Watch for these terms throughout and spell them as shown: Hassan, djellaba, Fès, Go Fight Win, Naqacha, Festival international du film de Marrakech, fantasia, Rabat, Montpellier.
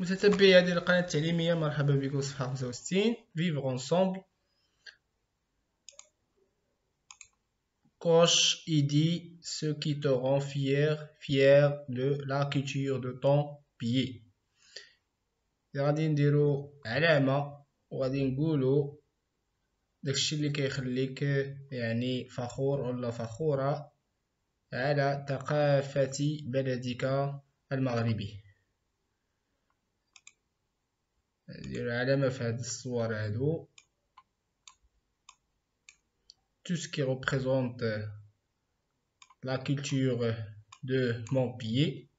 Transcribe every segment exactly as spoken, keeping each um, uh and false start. متتبعي هذه القناة التعليمية مرحبا بكم في صفحة خمسة وستين فيفغ انصومبل Coche il dit ce qui te rend fier, fier de la culture de ton pays. غادي نديرو علامة وغادي نقولو داكشي اللي كيخليك يعني فخور ولا فخورة على ثقافة بلدك المغربي. نديرو علامة في هاد الصور هادو. Tout ce qui représente la culture de Montpellier.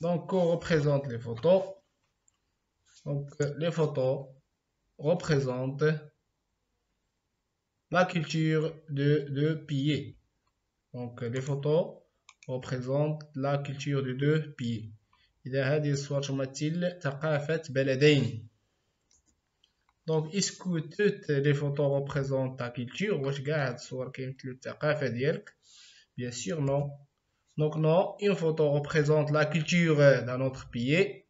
Donc on représente les photos. Donc, les photos représentent la culture de deux pays. Donc, les photos représentent la culture de deux pays. إذا هذه الصور تمثل ثقافة بلدين. Donc, est-ce que toutes les photos représentent ta culture? واش كاع هاد الصور كيمثلوا الثقافة ديالك? Bien sûr, non. Donc, non, une photo représente la culture d'un autre pays.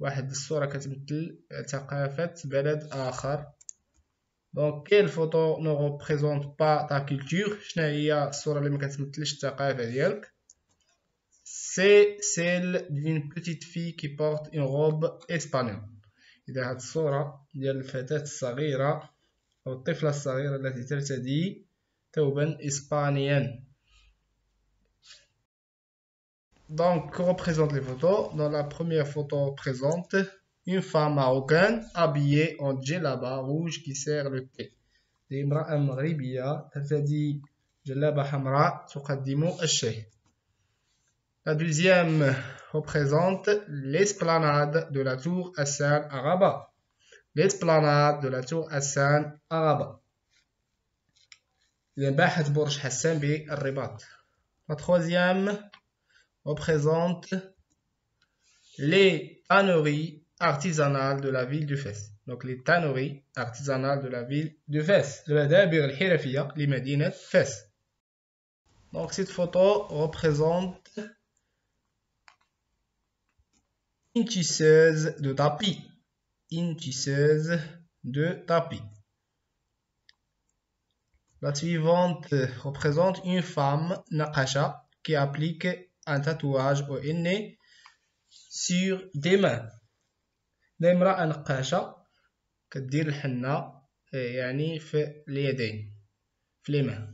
واحد الصورة كتمثل ثقافة بلد آخر. Donc quelle photo ne représente pas ta culture? شنو هي الصورة اللي ما كتمثلش الثقافة ديالك؟ C'est celle d'une petite fille qui porte une robe espagnole. إذا هاد الصورة ديال الفتاة الصغيرة أو الطفلة الصغيرة التي ترتدي ثوبا إسبانيا. Donc, que représentent les photos? Dans la première photo, on représente une femme marocaine habillée en djellaba rouge qui sert le thé. امرأة مغربية ترتدي جلابة حمراء تقدم الشاي. La deuxième représente l'esplanade de la tour Hassan à Rabat. L'esplanade de la tour Hassan à Rabat. لمباحة برج حسان بالرباط. La troisième représente les tanneries artisanales de la ville de Fès. Donc les tanneries artisanales de la ville de Fès. De la dabir al-hirafiyya li madinat Fès. Donc cette photo représente une tisseuse de tapis. Une tisseuse de tapis. La suivante représente une femme Naqacha qui applique un tatouage au henné sur des mains. المرأة نقاشة كدير الحنة يعني في اليدين في اليمين.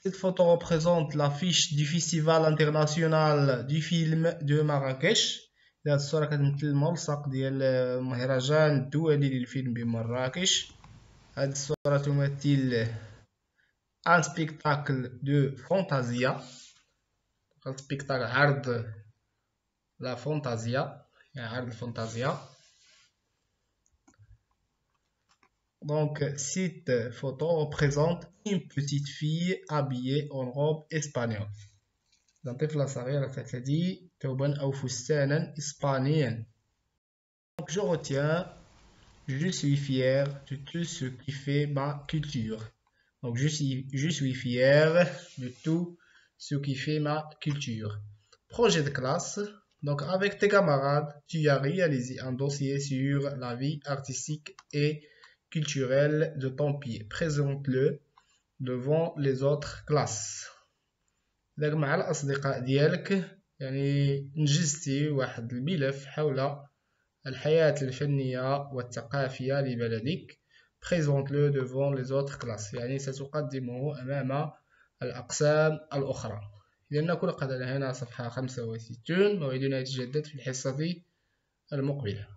Cette photo représente l'affiche du Festival international du film de Marrakech. هذه الصورة كتمثل الملصق ديال المهرجان الدولي للفيلم بمراكش. هذه الصورة تمثل un spectacle de fantasia. Un spectacle عرض la fantasia. عرض الفانتازيا. Donc cette photo représente une petite fille habillée en robe espagnole. Donc طفلة صغيرة ترتدي ثوبا أو فستانا إسبانيا. Donc je retiens. Je suis fier de tout ce qui fait ma culture. Donc, je suis, je suis fier de tout ce qui fait ma culture. Projet de classe. Donc, avec tes camarades, tu as réalisé un dossier sur la vie artistique et culturelle de ton pays. Présente-le devant les autres classes. Donc, مع الأصدقاء ديالك يعني نجزتي واحد الملف حول الحياة الفنية والثقافية لبلدك. Présente-le devant les autres classes. يعني ستقدمه أمام الأقسام الأخرى. إذن نكون قد انتهينا صفحة خمسة وستين. موعدنا يتجدد في الحصة المقبلة.